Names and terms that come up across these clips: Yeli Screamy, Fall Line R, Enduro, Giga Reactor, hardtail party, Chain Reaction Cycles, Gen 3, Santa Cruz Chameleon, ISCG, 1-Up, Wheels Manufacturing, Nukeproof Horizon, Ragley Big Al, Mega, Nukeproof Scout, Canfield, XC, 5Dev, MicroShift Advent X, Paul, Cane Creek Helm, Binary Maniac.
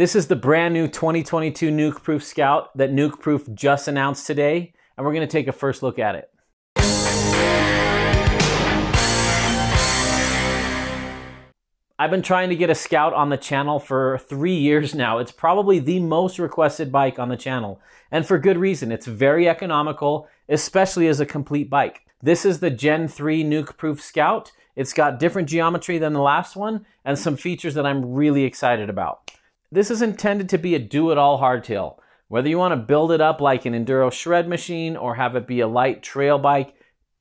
This is the brand new 2022 Nukeproof Scout that Nukeproof just announced today, and we're gonna take a first look at it. I've been trying to get a Scout on the channel for 3 years now. It's probably the most requested bike on the channel, and for good reason. It's very economical, especially as a complete bike. This is the Gen 3 Nukeproof Scout. It's got different geometry than the last one and some features that I'm really excited about. This is intended to be a do-it-all hardtail. Whether you want to build it up like an Enduro shred machine or have it be a light trail bike,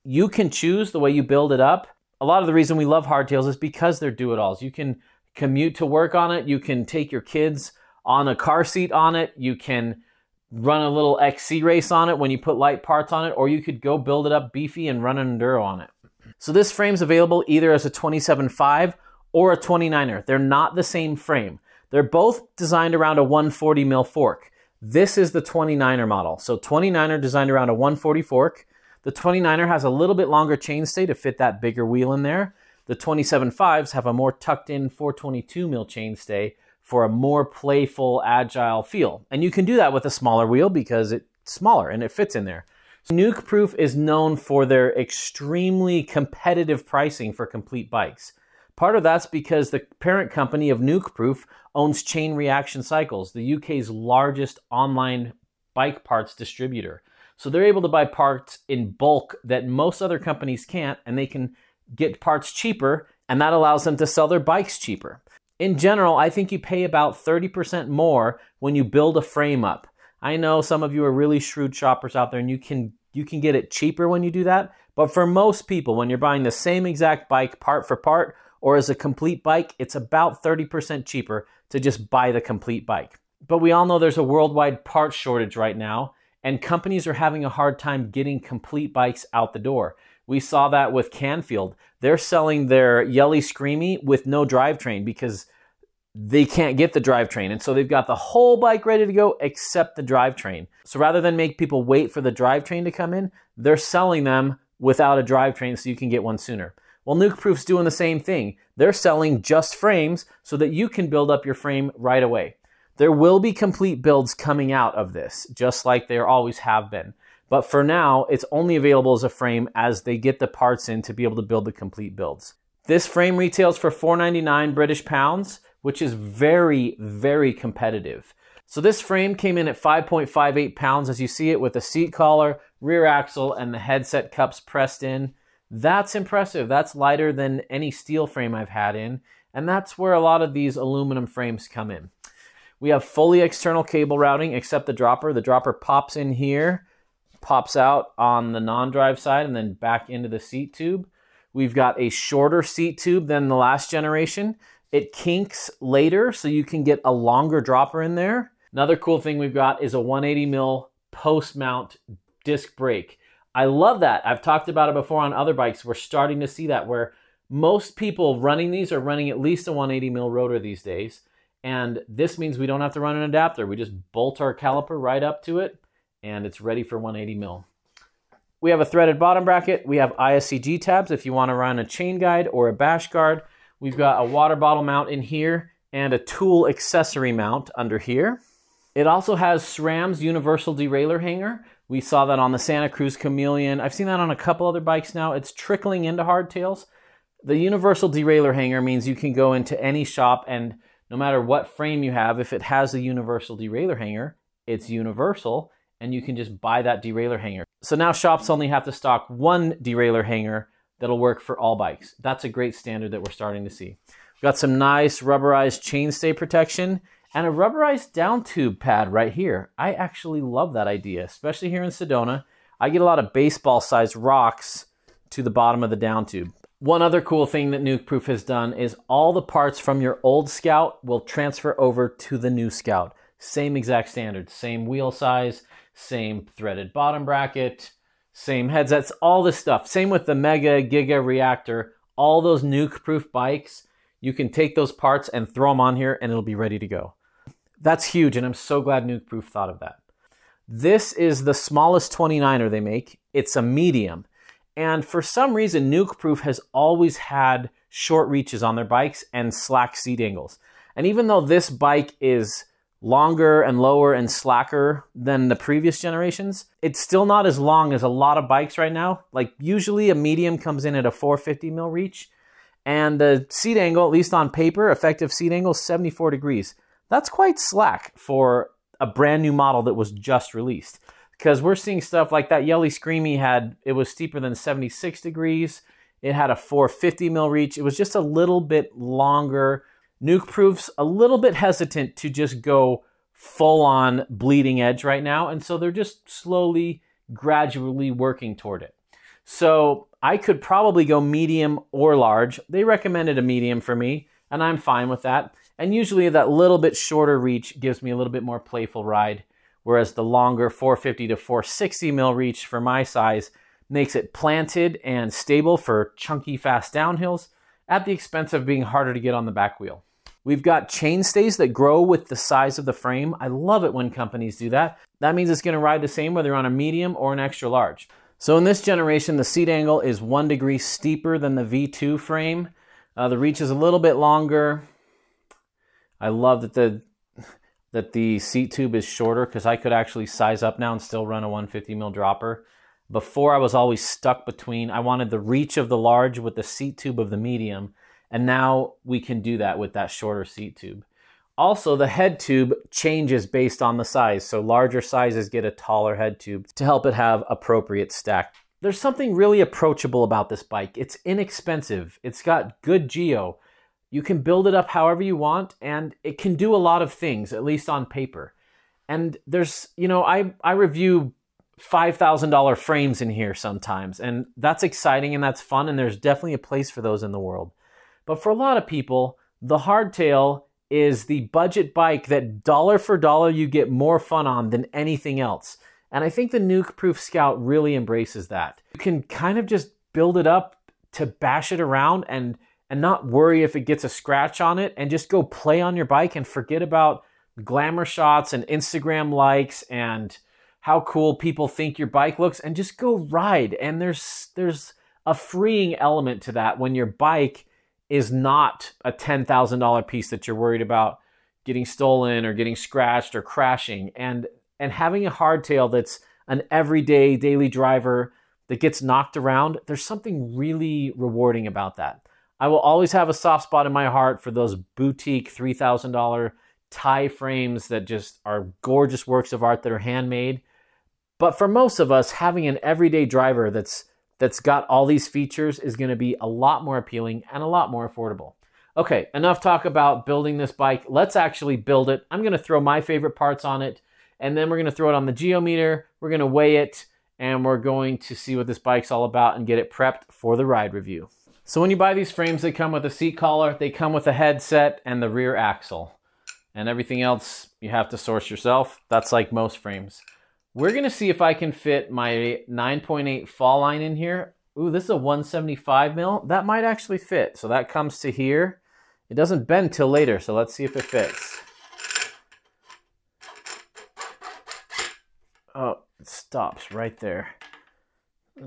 you can choose the way you build it up. A lot of the reason we love hardtails is because they're do-it-alls. You can commute to work on it. You can take your kids on a car seat on it. You can run a little XC race on it when you put light parts on it, or you could go build it up beefy and run an Enduro on it. So this frame's available either as a 27.5 or a 29er. They're not the same frame. They're both designed around a 140 mil fork. This is the 29er model. So 29er designed around a 140 fork. The 29er has a little bit longer chainstay to fit that bigger wheel in there. The 27.5s have a more tucked in 422 mil chainstay for a more playful, agile feel. And you can do that with a smaller wheel because it's smaller and it fits in there. So Nukeproof is known for their extremely competitive pricing for complete bikes. Part of that's because the parent company of Nukeproof owns Chain Reaction Cycles, the UK's largest online bike parts distributor. So they're able to buy parts in bulk that most other companies can't, and they can get parts cheaper, and that allows them to sell their bikes cheaper. In general, I think you pay about 30% more when you build a frame up. I know some of you are really shrewd shoppers out there, and you can get it cheaper when you do that, but for most people, when you're buying the same exact bike part for part, or as a complete bike, it's about 30% cheaper to just buy the complete bike. But we all know there's a worldwide parts shortage right now, and companies are having a hard time getting complete bikes out the door. We saw that with Canfield. They're selling their Yeli Screamy with no drivetrain because they can't get the drivetrain. And so they've got the whole bike ready to go except the drivetrain. So rather than make people wait for the drivetrain to come in, they're selling them without a drivetrain so you can get one sooner. Well, Nukeproof's doing the same thing. They're selling just frames so that you can build up your frame right away. There will be complete builds coming out of this, just like there always have been. But for now, it's only available as a frame as they get the parts in to be able to build the complete builds. This frame retails for £4.99 British pounds, which is very, very competitive. So this frame came in at 5.58 pounds as you see it, with a seat collar, rear axle, and the headset cups pressed in. That's impressive. That's lighter than any steel frame I've had in, and that's where a lot of these aluminum frames come in. We have fully external cable routing except the dropper. The dropper pops in here, pops out on the non-drive side, and then back into the seat tube. We've got a shorter seat tube than the last generation. It kinks later, so you can get a longer dropper in there. Another cool thing we've got is a 180 mil post-mount disc brake. I love that. I've talked about it before on other bikes. We're starting to see that where most people running these are running at least a 180 mil rotor these days. And this means we don't have to run an adapter. We just bolt our caliper right up to it and it's ready for 180 mil. We have a threaded bottom bracket. We have ISCG tabs if you want to run a chain guide or a bash guard. We've got a water bottle mount in here and a tool accessory mount under here. It also has SRAM's universal derailleur hanger. We saw that on the Santa Cruz Chameleon. I've seen that on a couple other bikes now. It's trickling into hardtails. The universal derailleur hanger means you can go into any shop and no matter what frame you have, if it has a universal derailleur hanger, it's universal, and you can just buy that derailleur hanger. So now shops only have to stock one derailleur hanger that'll work for all bikes. That's a great standard that we're starting to see. We've got some nice rubberized chainstay protection and a rubberized down tube pad right here. I actually love that idea, especially here in Sedona. I get a lot of baseball-sized rocks to the bottom of the down tube. One other cool thing that Nukeproof has done is all the parts from your old Scout will transfer over to the new Scout. Same exact standard, same wheel size, same threaded bottom bracket, same headsets, all this stuff. Same with the Mega, Giga Reactor, all those Nukeproof bikes. You can take those parts and throw them on here and it'll be ready to go. That's huge, and I'm so glad Nukeproof thought of that. This is the smallest 29er they make. It's a medium. And for some reason, Nukeproof has always had short reaches on their bikes and slack seat angles. And even though this bike is longer and lower and slacker than the previous generations, it's still not as long as a lot of bikes right now. Like usually a medium comes in at a 450 mil reach, and the seat angle, at least on paper, effective seat angle, 74 degrees. That's quite slack for a brand new model that was just released, because we're seeing stuff like that Yeli Screamy had, it was steeper than 76 degrees. It had a 450 mil reach. It was just a little bit longer. Nukeproof's a little bit hesitant to just go full-on bleeding edge right now, and so they're just slowly, gradually working toward it. So I could probably go medium or large. They recommended a medium for me, and I'm fine with that. And usually that little bit shorter reach gives me a little bit more playful ride, whereas the longer 450 to 460 mil reach for my size makes it planted and stable for chunky, fast downhills at the expense of being harder to get on the back wheel. We've got chainstays that grow with the size of the frame. I love it when companies do that. That means it's gonna ride the same whether on a medium or an extra large. So in this generation, the seat angle is 1 degree steeper than the V2 frame. The reach is a little bit longer. I love that the seat tube is shorter, because I could actually size up now and still run a 150 mil dropper. Before I was always stuck between, I wanted the reach of the large with the seat tube of the medium, and now we can do that with that shorter seat tube. Also, the head tube changes based on the size, so larger sizes get a taller head tube to help it have appropriate stack. There's something really approachable about this bike. It's inexpensive, it's got good geo, you can build it up however you want, and it can do a lot of things, at least on paper. And there's, you know, I review $5,000 frames in here sometimes, and that's exciting and that's fun, and there's definitely a place for those in the world. But for a lot of people, the hardtail is the budget bike that dollar for dollar you get more fun on than anything else. And I think the Nukeproof Scout really embraces that. You can kind of just build it up to bash it around and not worry if it gets a scratch on it, and just go play on your bike and forget about glamour shots and Instagram likes and how cool people think your bike looks, and just go ride. And there's a freeing element to that when your bike is not a $10,000 piece that you're worried about getting stolen or getting scratched or crashing. And having a hardtail that's an everyday daily driver that gets knocked around, there's something really rewarding about that. I will always have a soft spot in my heart for those boutique $3,000 tie frames that just are gorgeous works of art that are handmade. But for most of us, having an everyday driver that's got all these features is gonna be a lot more appealing and a lot more affordable. Okay, enough talk about building this bike. Let's actually build it. I'm gonna throw my favorite parts on it, and then we're gonna throw it on the geometer, we're gonna weigh it, and we're going to see what this bike's all about and get it prepped for the ride review. So when you buy these frames, they come with a seat collar, they come with a headset and the rear axle. And everything else you have to source yourself. That's like most frames. We're gonna see if I can fit my 9.8 Fall Line in here. Ooh, this is a 175 mil. That might actually fit. So that comes to here. It doesn't bend till later, so let's see if it fits. Oh, it stops right there.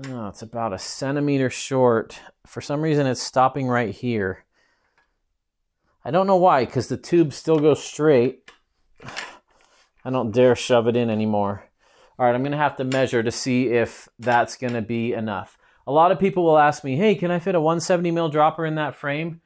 Oh, it's about a centimeter short. For some reason, it's stopping right here. I don't know why, because the tube still goes straight. I don't dare shove it in anymore. All right, I'm gonna have to measure to see if that's gonna be enough. A lot of people will ask me, hey, can I fit a 170 mil dropper in that frame?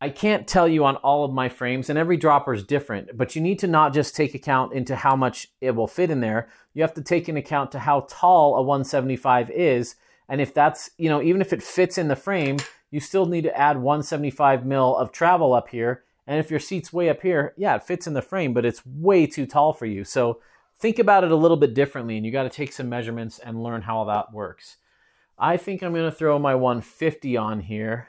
I can't tell you on all of my frames, and every dropper is different, but you need to not just take account into how much it will fit in there. You have to take into account to how tall a 175 is, and if that's, you know, even if it fits in the frame, you still need to add 175 mil of travel up here. And if your seat's way up here, yeah, it fits in the frame, but it's way too tall for you. So think about it a little bit differently, and you got to take some measurements and learn how all that works. I think I'm going to throw my 150 on here.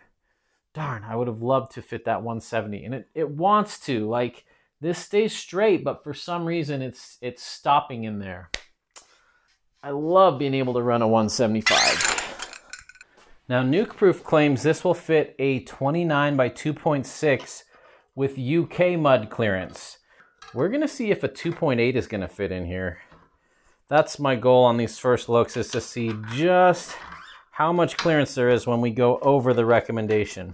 Darn, I would have loved to fit that 170. And it wants to, like, this stays straight, but for some reason it's stopping in there. I love being able to run a 175. Now, Nukeproof claims this will fit a 29 by 2.6 with UK mud clearance. We're gonna see if a 2.8 is gonna fit in here. That's my goal on these first looks, is to see just how much clearance there is when we go over the recommendation.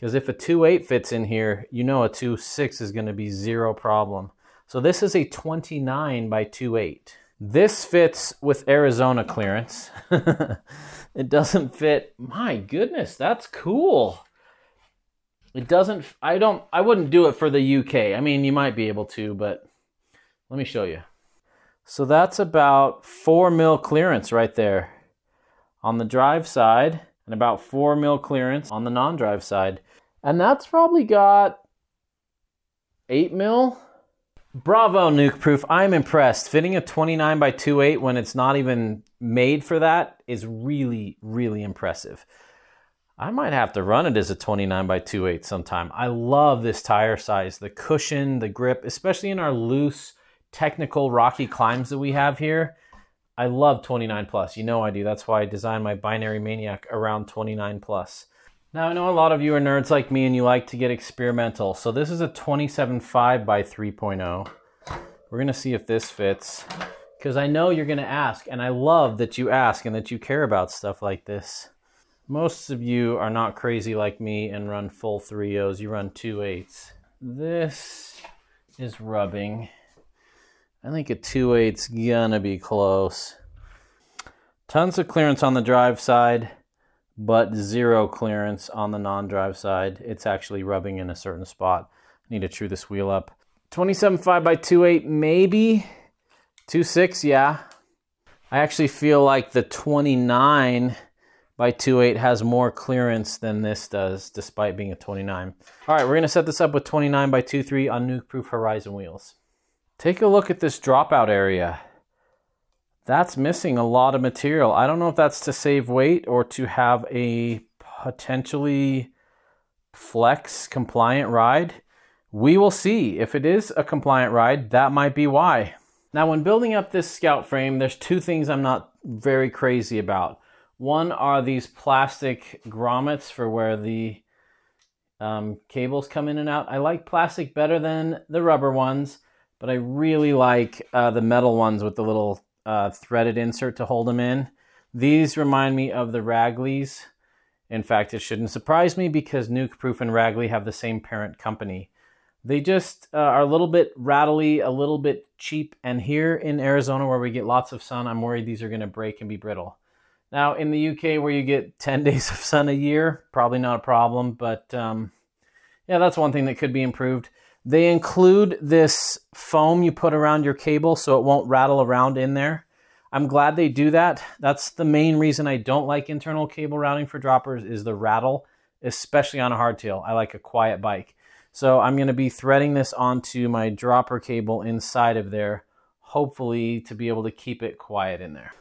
Because if a 2.8 fits in here, you know a 2.6 is going to be zero problem. So this is a 29 by 2.8. This fits with Arizona clearance. It doesn't fit. My goodness, that's cool. It doesn't, I wouldn't do it for the UK. I mean, you might be able to, but let me show you. So that's about 4 mil clearance right there on the drive side, and about 4 mil clearance on the non-drive side. And that's probably got 8 mil. Bravo, Nukeproof. I'm impressed. Fitting a 29 by 2.8 when it's not even made for that is really, really impressive. I might have to run it as a 29 by 2.8 sometime. I love this tire size, the cushion, the grip, especially in our loose, technical, rocky climbs that we have here. I love 29 plus, you know I do. That's why I designed my Binary Maniac around 29 plus. Now I know a lot of you are nerds like me and you like to get experimental. So this is a 27.5 by 3.0. We're gonna see if this fits, because I know you're gonna ask, and I love that you ask and that you care about stuff like this. Most of you are not crazy like me and run full 3.0s, you run 2.8s. This is rubbing. I think a 2.8's gonna be close. Tons of clearance on the drive side, but zero clearance on the non-drive side. It's actually rubbing in a certain spot. I need to true this wheel up. 27.5 by 2.8, maybe. 2.6, yeah. I actually feel like the 29 by 2.8 has more clearance than this does, despite being a 29. All right, we're gonna set this up with 29 by 2.3 on Nukeproof Horizon wheels. Take a look at this dropout area. That's missing a lot of material. I don't know if that's to save weight or to have a potentially flex compliant ride. We will see. If it is a compliant ride, that might be why. Now, when building up this Scout frame, there's two things I'm not very crazy about. One are these plastic grommets for where the cables come in and out. I like plastic better than the rubber ones, but I really like the metal ones with the little threaded insert to hold them in. These remind me of the Ragleys. In fact, it shouldn't surprise me because Nukeproof and Ragley have the same parent company. They just are a little bit rattly, a little bit cheap, and here in Arizona where we get lots of sun, I'm worried these are gonna break and be brittle. Now in the UK where you get 10 days of sun a year, probably not a problem, but yeah, that's one thing that could be improved. They include this foam you put around your cable so it won't rattle around in there. I'm glad they do that. That's the main reason I don't like internal cable routing for droppers is the rattle, especially on a hardtail. I like a quiet bike. So I'm gonna be threading this onto my dropper cable inside of there, hopefully to be able to keep it quiet in there.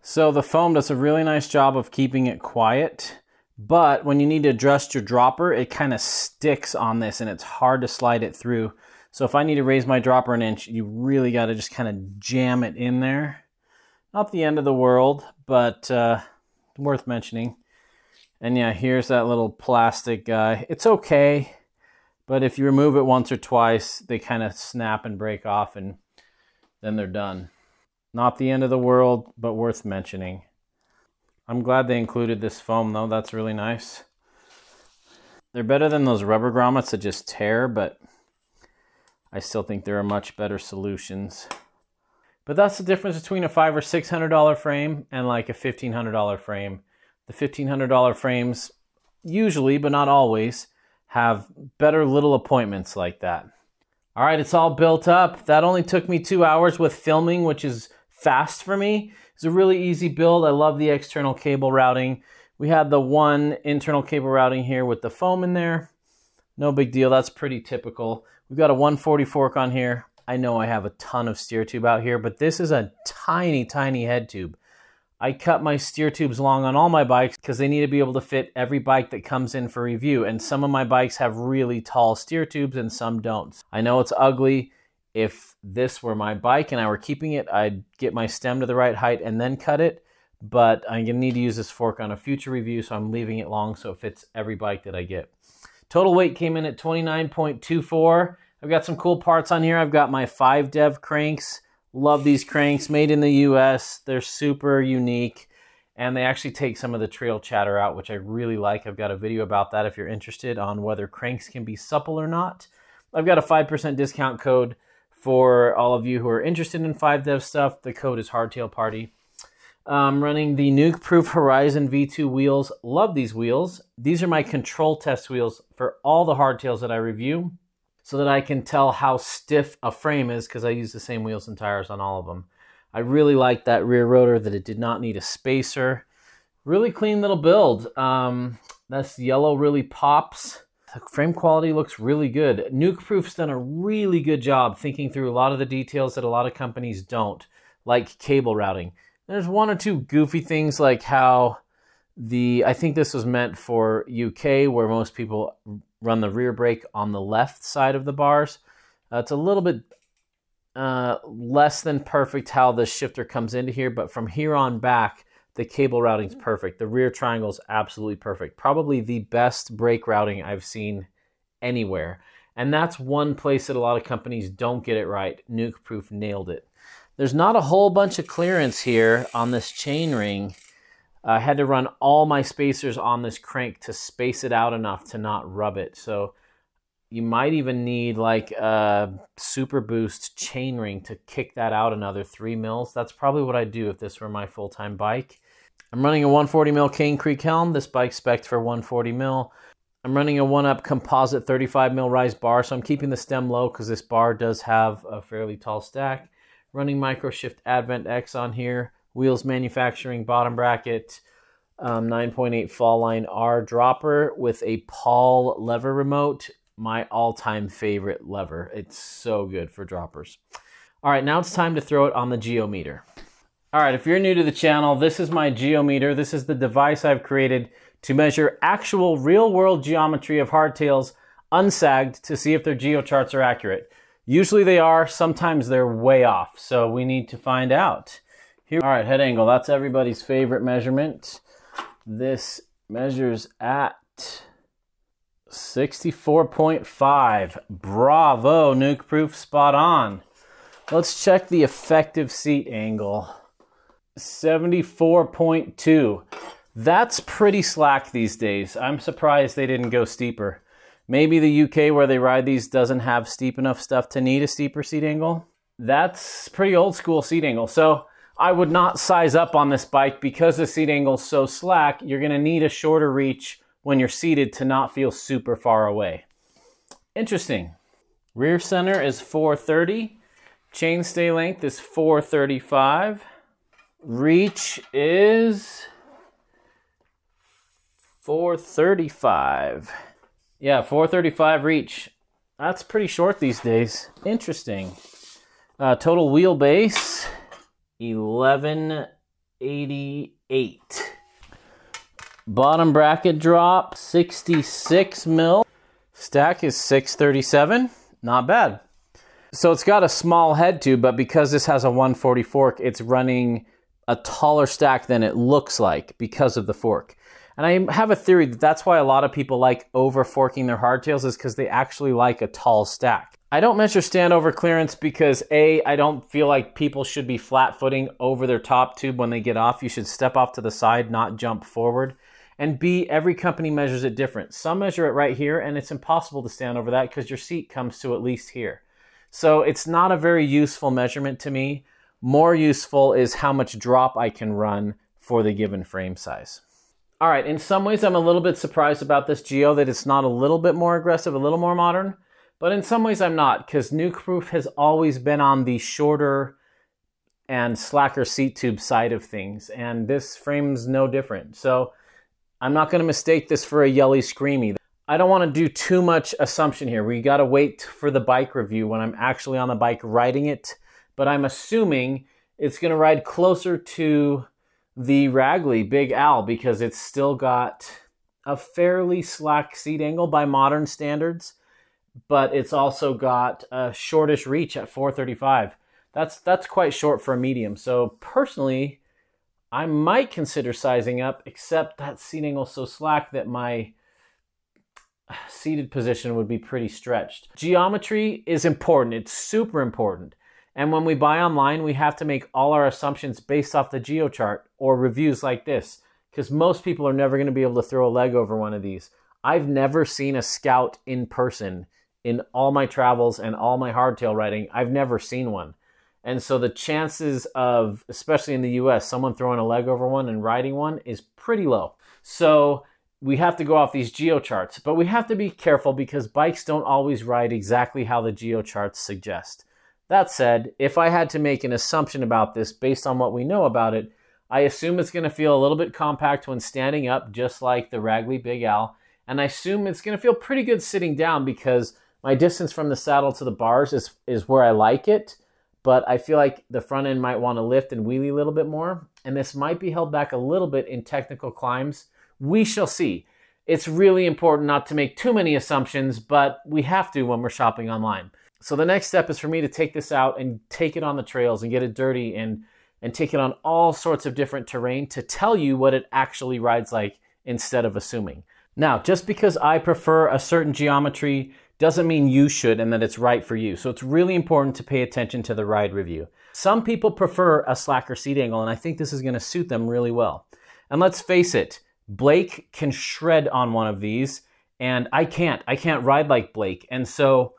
So the foam does a really nice job of keeping it quiet. But when you need to adjust your dropper, it kind of sticks on this and it's hard to slide it through. So if I need to raise my dropper an inch, you really got to just kind of jam it in there. Not the end of the world, but worth mentioning. And yeah, here's that little plastic guy. It's okay, but if you remove it once or twice, they kind of snap and break off and then they're done. Not the end of the world, but worth mentioning. I'm glad they included this foam though, that's really nice. They're better than those rubber grommets that just tear, but I still think there are much better solutions. But that's the difference between a $500 or $600 frame and like a $1,500 frame. The $1,500 frames usually, but not always, have better little appointments like that. All right, it's all built up. That only took me 2 hours with filming, which is fast for me. It's a really easy build. I love the external cable routing. We had the one internal cable routing here with the foam in there. No big deal, that's pretty typical. We've got a 140 fork on here. I know I have a ton of steer tube out here, but this is a tiny, tiny head tube. I cut my steer tubes long on all my bikes because they need to be able to fit every bike that comes in for review. And some of my bikes have really tall steer tubes and some don't. I know it's ugly. If this were my bike and I were keeping it, I'd get my stem to the right height and then cut it, but I'm gonna need to use this fork on a future review, so I'm leaving it long so it fits every bike that I get. Total weight came in at 29.24. I've got some cool parts on here. I've got my 5Dev cranks. Love these cranks, made in the US. They're super unique. and they actually take some of the trail chatter out, which I really like. I've got a video about that if you're interested on whether cranks can be supple or not. I've got a 5% discount code for all of you who are interested in 5Dev stuff. The code is HardtailParty. I'm running the Nukeproof Horizon V2 wheels. Love these wheels. These are my control test wheels for all the hardtails that I review, so that I can tell how stiff a frame is, because I use the same wheels and tires on all of them. I really like that rear rotor, that it did not need a spacer. Really clean little build. That's yellow really pops. The frame quality looks really good. Nukeproof's done a really good job thinking through a lot of the details that a lot of companies don't, like cable routing. There's one or two goofy things, like how the, I think this was meant for UK, where most people run the rear brake on the left side of the bars. It's a little bit less than perfect how the shifter comes into here, but from here on back, the cable routing's perfect. The rear triangle's absolutely perfect. Probably the best brake routing I've seen anywhere. And that's one place that a lot of companies don't get it right. Nukeproof nailed it. There's not a whole bunch of clearance here on this chain ring. I had to run all my spacers on this crank to space it out enough to not rub it. So you might even need like a super boost chain ring to kick that out another 3 mils. That's probably what I'd do if this were my full-time bike. I'm running a 140 mil Cane Creek Helm. This bike's spec'd for 140 mil. I'm running a 1-Up composite 35 mil rise bar. So I'm keeping the stem low because this bar does have a fairly tall stack. Running MicroShift Advent X on here, Wheels Manufacturing bottom bracket, 9.8 Fall Line R dropper with a Paul lever remote, my all-time favorite lever. It's so good for droppers. All right, now it's time to throw it on the geometer. All right, if you're new to the channel, this is my geometer. This is the device I've created to measure actual real-world geometry of hardtails unsagged to see if their geocharts are accurate. Usually they are, sometimes they're way off, so we need to find out. Here, all right, head angle, that's everybody's favorite measurement. This measures at 64.5. Bravo, Nukeproof, spot on. Let's check the effective seat angle, 74.2. That's pretty slack these days. I'm surprised they didn't go steeper. Maybe the UK where they ride these doesn't have steep enough stuff to need a steeper seat angle. That's pretty old school seat angle. So I would not size up on this bike because the seat angle's so slack. You're gonna need a shorter reach when you're seated to not feel super far away. Interesting. Rear center is 430. Chainstay length is 435. Reach is 435. Yeah, 435 reach. That's pretty short these days. Interesting. Total wheelbase, 1188. Bottom bracket drop, 66 mil. Stack is 637. Not bad. So it's got a small head tube, but because this has a 140 fork, it's running a taller stack than it looks like because of the fork. And I have a theory that that's why a lot of people like over forking their hardtails, is because they actually like a tall stack. I don't measure standover clearance because A, I don't feel like people should be flat footing over their top tube when they get off. You should step off to the side, not jump forward. And B, every company measures it different. Some measure it right here and it's impossible to stand over that because your seat comes to at least here. So it's not a very useful measurement to me. More useful is how much drop I can run for the given frame size. All right, in some ways I'm a little bit surprised about this geo, that it's not a little bit more aggressive, a little more modern, but in some ways I'm not, because Nukeproof has always been on the shorter and slacker seat tube side of things, and this frame's no different. So I'm not gonna mistake this for a Yeli Screamy. I don't wanna do too much assumption here. We gotta wait for the bike review when I'm actually on the bike riding it, but I'm assuming it's gonna ride closer to the Ragley Big Al because it's still got a fairly slack seat angle by modern standards, but it's also got a shortish reach at 435. That's quite short for a medium. So personally, I might consider sizing up, except that seat angle's so slack that my seated position would be pretty stretched. Geometry is important. It's super important. And when we buy online, we have to make all our assumptions based off the geochart or reviews like this, because most people are never going to be able to throw a leg over one of these. I've never seen a Scout in person in all my travels and all my hardtail riding. I've never seen one. And so the chances of, especially in the US, someone throwing a leg over one and riding one is pretty low. So we have to go off these geocharts, but we have to be careful because bikes don't always ride exactly how the geocharts suggest. That said, if I had to make an assumption about this based on what we know about it, I assume it's going to feel a little bit compact when standing up, just like the Ragley Big Al. And I assume it's going to feel pretty good sitting down because my distance from the saddle to the bars is where I like it. But I feel like the front end might want to lift and wheelie a little bit more. And this might be held back a little bit in technical climbs. We shall see. It's really important not to make too many assumptions, but we have to when we're shopping online. So the next step is for me to take this out and take it on the trails and get it dirty and take it on all sorts of different terrain to tell you what it actually rides like instead of assuming. Now, just because I prefer a certain geometry doesn't mean you should and that it's right for you. So it's really important to pay attention to the ride review. Some people prefer a slacker seat angle, and I think this is going to suit them really well. And let's face it, Blake can shred on one of these, and I can't ride like Blake. And so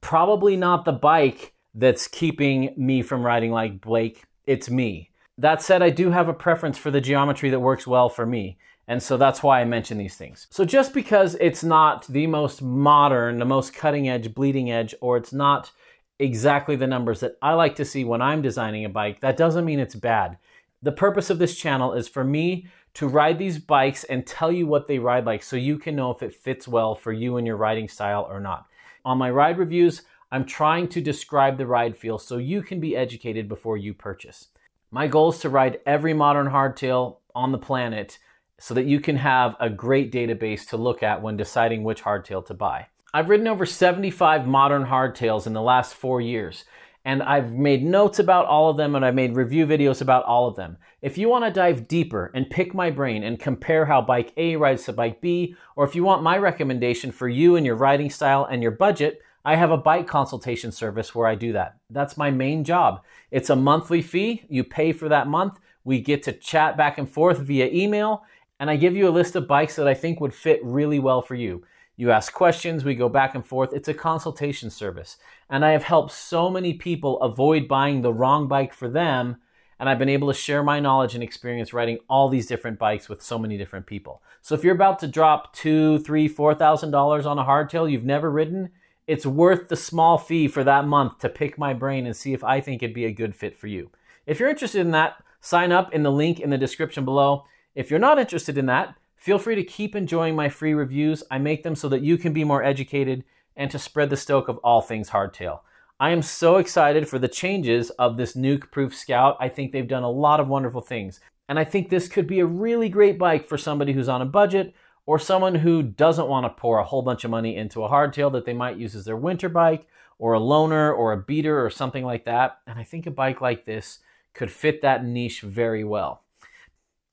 probably not the bike that's keeping me from riding like Blake. It's me. That said, I do have a preference for the geometry that works well for me. And so that's why I mention these things. So just because it's not the most modern, the most cutting edge, bleeding edge, or it's not exactly the numbers that I like to see when I'm designing a bike, that doesn't mean it's bad. The purpose of this channel is for me to ride these bikes and tell you what they ride like so you can know if it fits well for you and your riding style or not. On my ride reviews, I'm trying to describe the ride feel so you can be educated before you purchase. My goal is to ride every modern hardtail on the planet so that you can have a great database to look at when deciding which hardtail to buy. I've ridden over 75 modern hardtails in the last 4 years, and I've made notes about all of them, and I've made review videos about all of them. If you want to dive deeper and pick my brain and compare how bike A rides to bike B, or if you want my recommendation for you and your riding style and your budget, I have a bike consultation service where I do that. That's my main job. It's a monthly fee. You pay for that month. We get to chat back and forth via email, and I give you a list of bikes that I think would fit really well for you. You ask questions, we go back and forth. It's a consultation service. And I have helped so many people avoid buying the wrong bike for them, and I've been able to share my knowledge and experience riding all these different bikes with so many different people. So if you're about to drop $2,000, $3,000, $4,000 on a hardtail you've never ridden, it's worth the small fee for that month to pick my brain and see if I think it'd be a good fit for you. If you're interested in that, sign up in the link in the description below. If you're not interested in that, feel free to keep enjoying my free reviews. I make them so that you can be more educated and to spread the stoke of all things hardtail. I am so excited for the changes of this Nukeproof Scout. I think they've done a lot of wonderful things. And I think this could be a really great bike for somebody who's on a budget, or someone who doesn't want to pour a whole bunch of money into a hardtail that they might use as their winter bike, or a loaner, or a beater, or something like that. And I think a bike like this could fit that niche very well.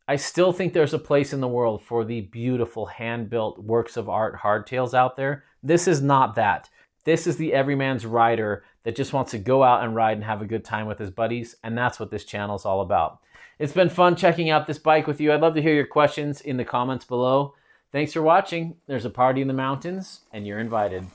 I still think there's a place in the world for the beautiful hand-built works of art hardtails out there. This is not that. This is the everyman's rider that just wants to go out and ride and have a good time with his buddies, and that's what this channel is all about. It's been fun checking out this bike with you. I'd love to hear your questions in the comments below. Thanks for watching. There's a party in the mountains, and you're invited.